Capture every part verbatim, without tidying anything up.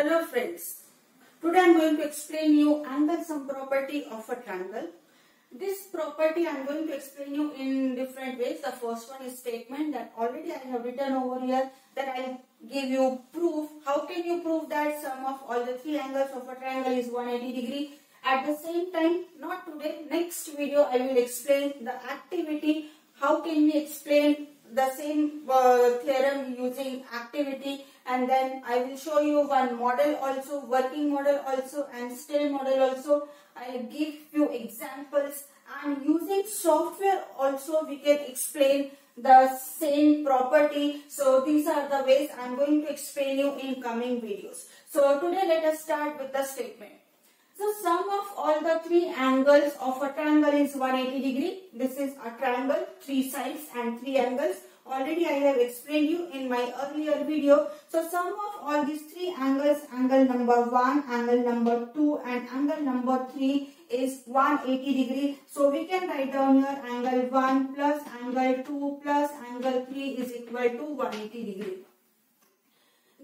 Hello friends, today I am going to explain you angle sum property of a triangle. This property I am going to explain you in different ways. The first one is statement that already I have written over here, that I will give you proof. How can you prove that sum of all the three angles of a triangle is one hundred eighty degree? At the same time, not today, next video I will explain the activity. How can we explain the same uh, theorem using activity, and then I will show you one model also, working model also, and stale model also. I will give few examples, and using software also we can explain the same property. So these are the ways I am going to explain you in coming videos. So today let us start with the statement. So sum of all the three angles of a triangle is one hundred eighty degree. This is a triangle, three sides and three angles. Already I have explained you in my earlier video. So sum of all these three angles, angle number one, angle number two and angle number three is one hundred eighty degree. So we can write down here angle one plus angle two plus angle three is equal to one hundred eighty degree.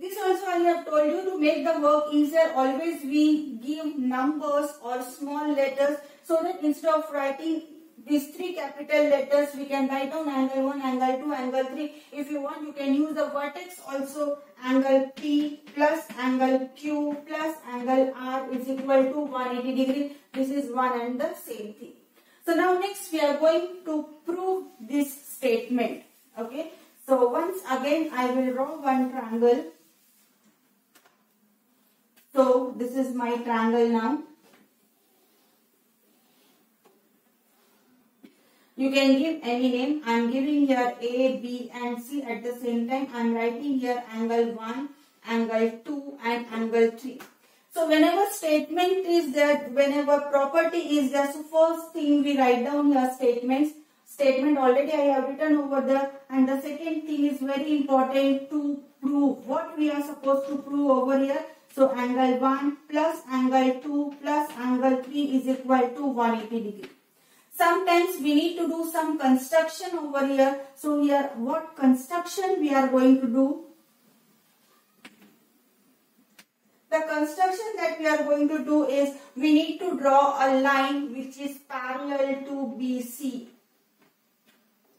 This also I have told you, to make the work easier always we give numbers or small letters, so that instead of writing these three capital letters we can write down angle one, angle two, angle three. If you want you can use the vertex also, angle P plus angle Q plus angle R is equal to one hundred eighty degree. This is one and the same thing. So now next we are going to prove this statement. Okay. So once again I will draw one triangle. So this is my triangle now. You can give any name. I am giving here A, B and C at the same time. I am writing here angle one, angle two and angle three. So whenever statement is there, whenever property is there, so first thing we write down here statements. Statement already I have written over there, and the second thing is very important to prove what we are supposed to prove over here. So angle one plus angle two plus angle three is equal to one hundred eighty degree. Sometimes we need to do some construction over here. So here what construction we are going to do? The construction that we are going to do is we need to draw a line which is parallel to B C.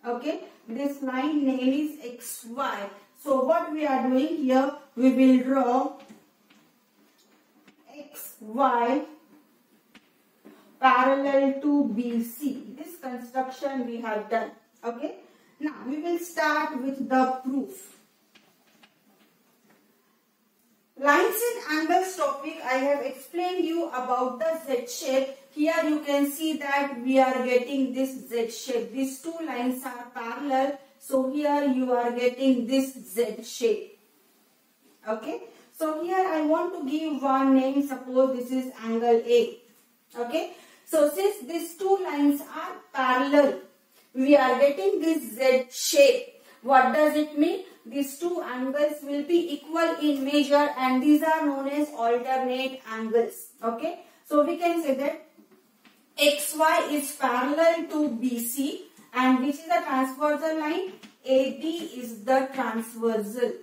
Okay, this line name is X Y. So what we are doing here, we will draw X Y parallel to B C. This construction we have done. Okay, now we will start with the proof. Lines and angles topic I have explained you about the Z shape. Here you can see that we are getting this Z shape. These two lines are parallel. So here you are getting this Z shape. Okay. So here I want to give one name. Suppose this is angle A. Okay. So since these two lines are parallel, we are getting this Z shape. What does it mean? These two angles will be equal in measure, and these are known as alternate angles. Okay. So we can say that X Y is parallel to B C, and which is the transversal line? A B is the transversal.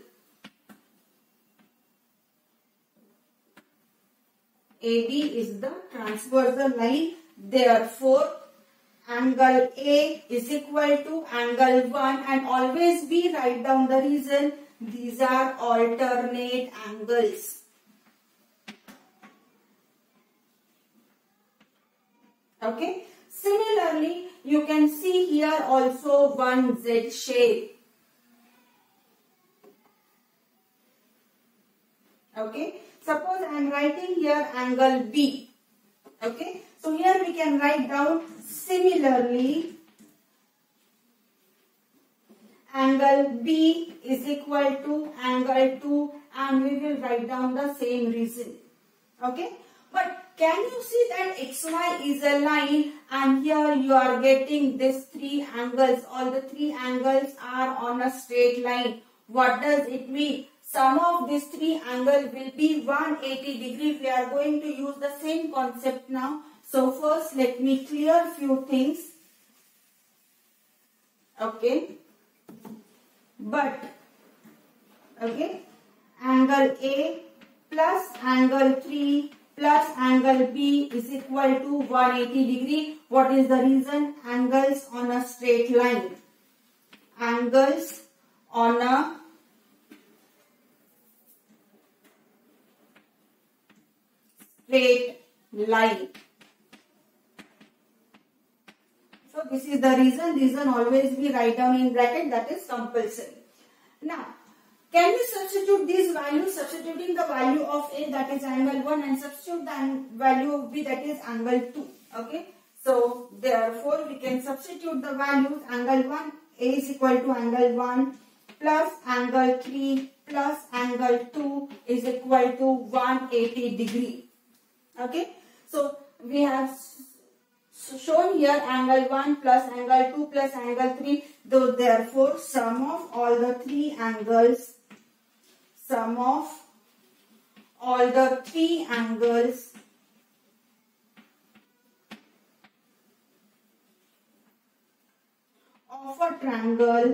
A B is the transversal line. Therefore, angle A is equal to angle one, and always we write down the reason. These are alternate angles. Okay. Similarly, you can see here also one Z shape. Okay. Suppose I am writing here angle B. Okay. So here we can write down similarly angle B is equal to angle two, and we will write down the same reason. Okay. But can you see that X Y is a line, and here you are getting these three angles. All the three angles are on a straight line. What does it mean? Sum of these three angles will be one hundred eighty degree. We are going to use the same concept now. So first let me clear few things. Okay. But, okay, angle A plus angle three plus angle B is equal to one eighty degree. What is the reason? Angles on a straight line, angles on a straight line. So this is the reason. Reason always we write down in bracket. That is compulsory. Now, can we substitute these values? Substituting the value of A, that is angle one, and substitute the value of B, that is angle two. Okay. So therefore, we can substitute the values. Angle one, A is equal to angle one plus angle three plus angle two is equal to one hundred eighty degree. Okay. So we have So shown here angle one plus angle two plus angle three. So therefore, sum of all the three angles, sum of all the three angles of a triangle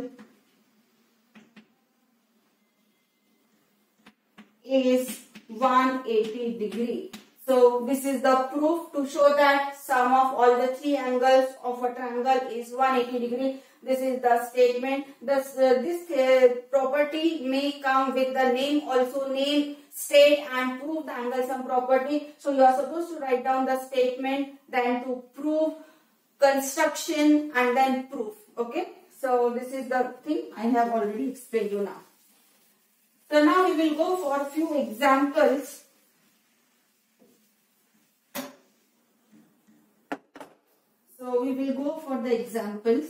is one hundred eighty degree. So this is the proof to show that sum of all the three angles of a triangle is one hundred eighty degree. This is the statement. This uh, this uh, property may come with the name also. Name, state, and prove the angle sum property. So you are supposed to write down the statement, then to prove, construction, and then proof. Okay. So this is the thing I have already explained you now. So now we will go for a few examples. So we will go for the examples.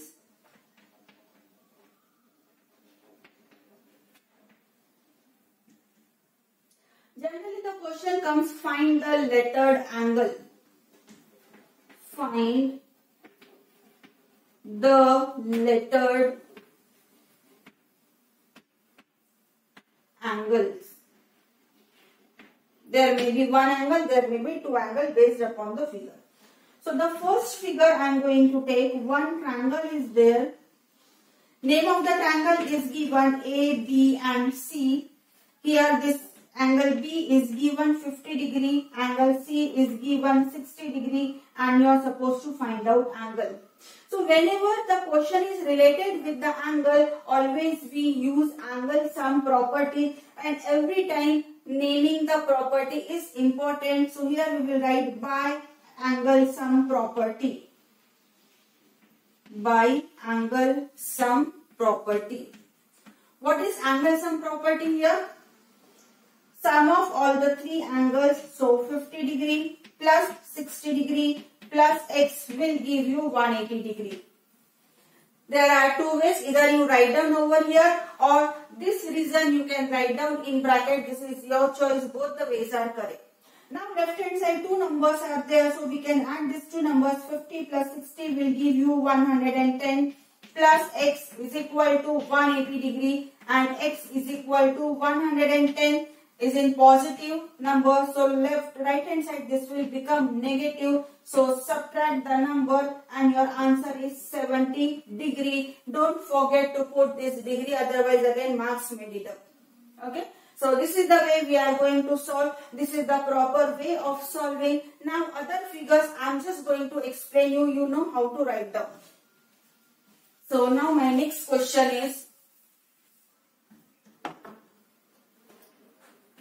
Generally the question comes, find the lettered angle. Find the lettered angles. There may be one angle, there may be two angles based upon the figure. So the first figure I am going to take, one triangle is there. Name of the triangle is given A, B and C. Here this angle B is given fifty degree, angle C is given sixty degree, and you are supposed to find out angle. So whenever the question is related with the angle, always we use angle sum property, and every time naming the property is important. So here we will write by angle sum property, by angle sum property. What is angle sum property here? Sum of all the three angles, so fifty degree plus sixty degree plus x will give you one hundred eighty degree. There are two ways, either you write down over here or this reason you can write down in bracket. This is your choice, both the ways are correct. Now left hand side two numbers are there, so we can add these two numbers. Fifty plus sixty will give you one hundred ten plus x is equal to one hundred eighty degree, and x is equal to one hundred ten is in positive number, so left right hand side this will become negative, so subtract the number and your answer is seventy degree. Don't forget to put this degree, otherwise again marks may deduct. Okay. So this is the way we are going to solve. This is the proper way of solving. Now other figures I am just going to explain you. You know how to write down. So now my next question is,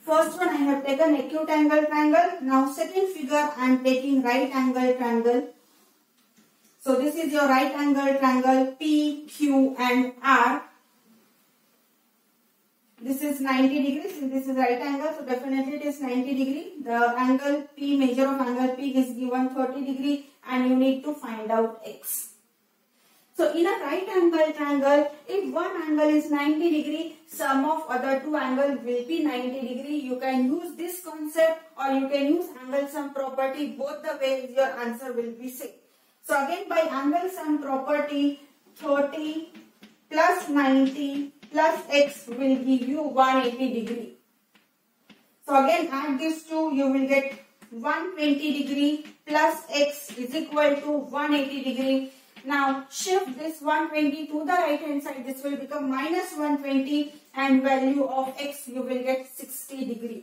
first one I have taken acute angle triangle. Now second figure I am taking right angle triangle. So this is your right angle triangle P, Q and R. This is ninety degrees, this is right angle, so definitely it is ninety degree. The angle P, measure of angle P is given thirty degree, and you need to find out x. So in a right angle triangle, if one angle is ninety degree, sum of other two angles will be ninety degree. You can use this concept or you can use angle sum property. Both the ways your answer will be same. So again by angle sum property, thirty plus ninety plus x will give you one hundred eighty degree. So again add these two, you will get one hundred twenty degree plus x is equal to one hundred eighty degree. Now shift this one hundred twenty to the right hand side, this will become minus one hundred twenty, and value of x you will get sixty degree.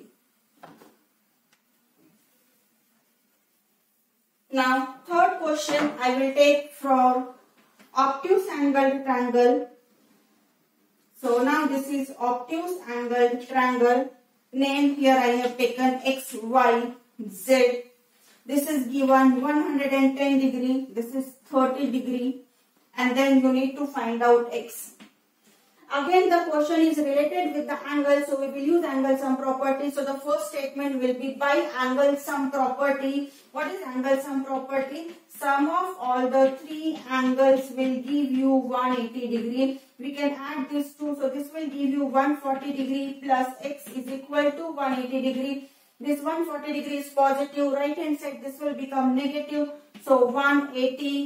Now, third question I will take from obtuse angled triangle. So now this is obtuse angled triangle. Name here I have taken X, Y, Z. This is given one hundred ten degree. This is thirty degree. And then you need to find out X. Again, the question is related with the angle, so we will use angle sum property. So the first statement will be by angle sum property. What is angle sum property? Sum of all the three angles will give you one hundred eighty degree. We can add this two, so this will give you one hundred forty degree plus X is equal to one hundred eighty degree. This one hundred forty degree is positive, right hand side this will become negative. So one hundred eighty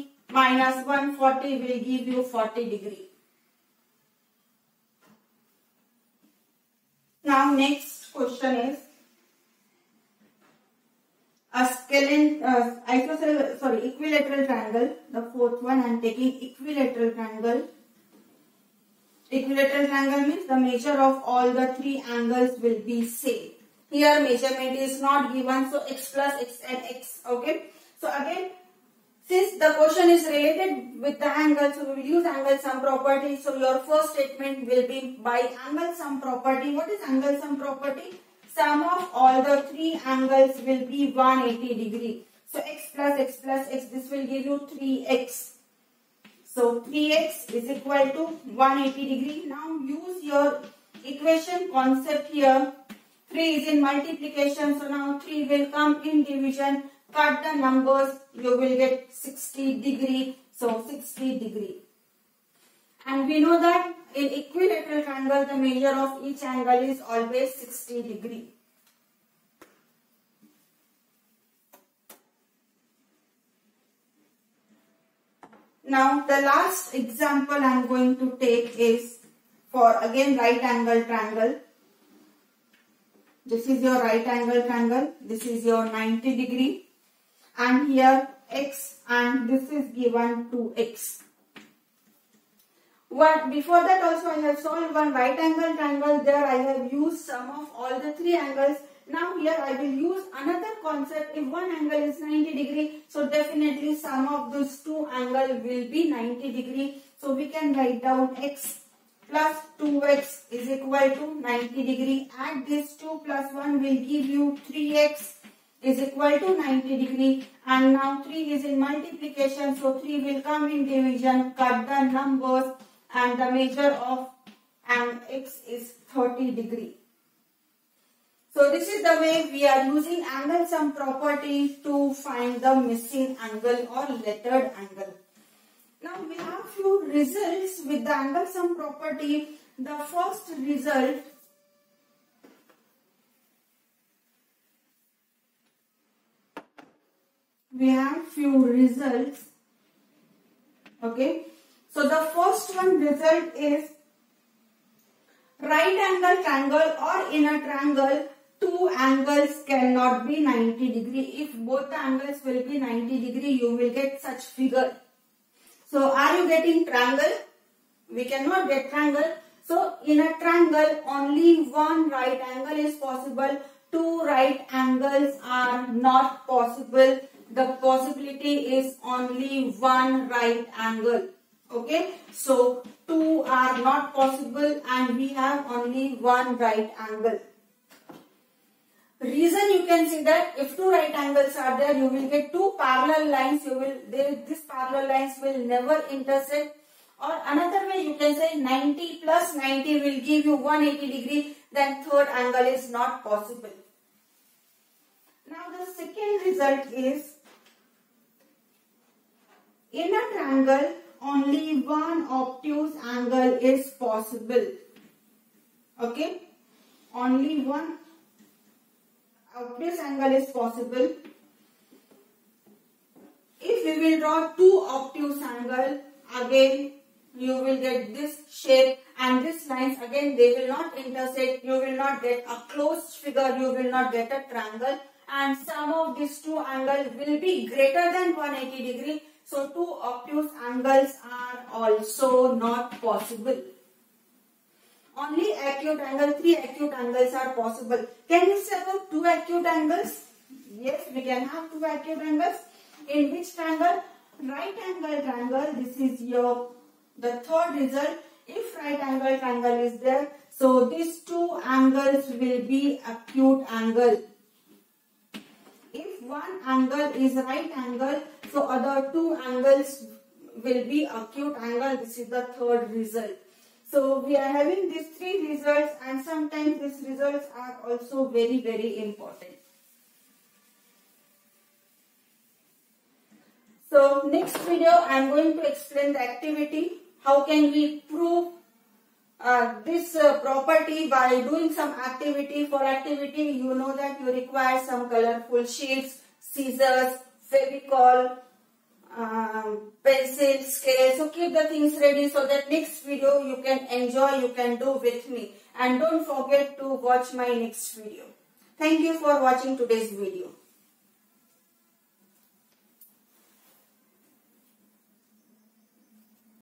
minus one hundred forty will give you forty degree. Now next question is a scalene, uh, isosceles, sorry, equilateral triangle. The fourth one I am taking equilateral triangle. Equilateral triangle means the measure of all the three angles will be same. Here measurement is not given, so X plus X and X. Okay. So again, since the question is related with the angle, so we will use angle sum property. So your first statement will be by angle sum property. What is angle sum property? Sum of all the three angles will be one hundred eighty degree. So X plus X plus X, this will give you three X. So three X is equal to one hundred eighty degree. Now use your equation concept here. three is in multiplication, so now three will come in division. Cut the numbers, you will get sixty degree. So sixty degree. And we know that in equilateral triangle, the measure of each angle is always sixty degree. Now the last example I am going to take is for again right angle triangle. This is your right angle triangle. This is your ninety degree. And here X, and this is given two X. What before that also I have solved one right angle triangle. There I have used sum of all the three angles. Now here I will use another concept. If one angle is ninety degree, so definitely sum of those two angles will be ninety degree. So we can write down X plus two X is equal to ninety degree. Add this two plus one will give you three X. Is equal to ninety degree, and now three is in multiplication, so three will come in division. Cut the numbers, and the measure of and X is thirty degree. So this is the way we are using angle sum property to find the missing angle or lettered angle. Now we have few results with the angle sum property. The first result we have few results. Okay. So the first one result is right angle triangle or in a triangle, two angles cannot be ninety degree. If both the angles will be ninety degree, you will get such figure. So are you getting triangle? We cannot get triangle. So in a triangle, only one right angle is possible. Two right angles are not possible. The possibility is only one right angle. Okay, so two are not possible and we have only one right angle. Reason you can see that if two right angles are there, you will get two parallel lines. You will they, this parallel lines will never intersect. Or another way you can say ninety plus ninety will give you one hundred eighty degree. Then third angle is not possible. Now the second result is in a triangle, only one obtuse angle is possible. Okay? Only one obtuse angle is possible. If we will draw two obtuse angles, again you will get this shape and these lines, again they will not intersect. You will not get a closed figure. You will not get a triangle. And sum of these two angles will be greater than one hundred eighty degree. So two obtuse angles are also not possible. Only acute angle, three acute angles are possible. Can we say about two acute angles? Yes, we can have two acute angles. In which triangle? Right angle triangle. This is your the third result. If right angle triangle is there, so these two angles will be acute angle. If one angle is right angle, so other two angles will be acute angle. This is the third result. So we are having these three results, and sometimes these results are also very very important. So next video I am going to explain the activity. How can we prove uh, this uh, property by doing some activity? For activity, you know that you require some colorful sheets, scissors, Fevicol, um, pencil, scale. So keep the things ready so that next video you can enjoy, you can do with me. And don't forget to watch my next video. Thank you for watching today's video.